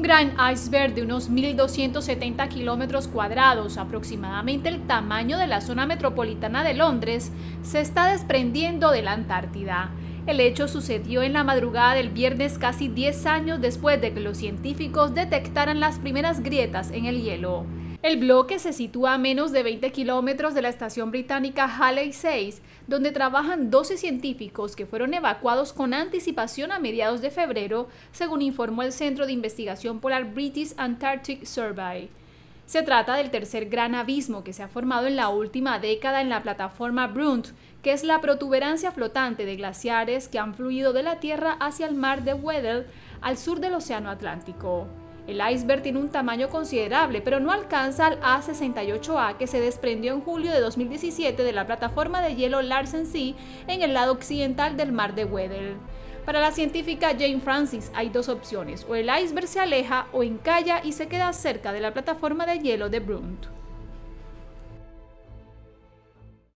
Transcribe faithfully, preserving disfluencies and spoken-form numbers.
un gran iceberg de unos mil doscientos setenta kilómetros cuadrados, aproximadamente el tamaño de la zona metropolitana de Londres, se está desprendiendo de la Antártida. El hecho sucedió en la madrugada del viernes, casi diez años después de que los científicos detectaran las primeras grietas en el hielo. El bloque se sitúa a menos de veinte kilómetros de la estación británica Halley seis, donde trabajan doce científicos que fueron evacuados con anticipación a mediados de febrero, según informó el Centro de Investigación Polar British Antarctic Survey. Se trata del tercer gran abismo que se ha formado en la última década en la plataforma Brunt, que es la protuberancia flotante de glaciares que han fluido de la Tierra hacia el mar de Weddell, al sur del Océano Atlántico. El iceberg tiene un tamaño considerable, pero no alcanza al A sesenta y ocho A que se desprendió en julio de dos mil diecisiete de la plataforma de hielo Larsen C en el lado occidental del mar de Weddell. Para la científica Jane Francis hay dos opciones: o el iceberg se aleja o encalla y se queda cerca de la plataforma de hielo de Brunt.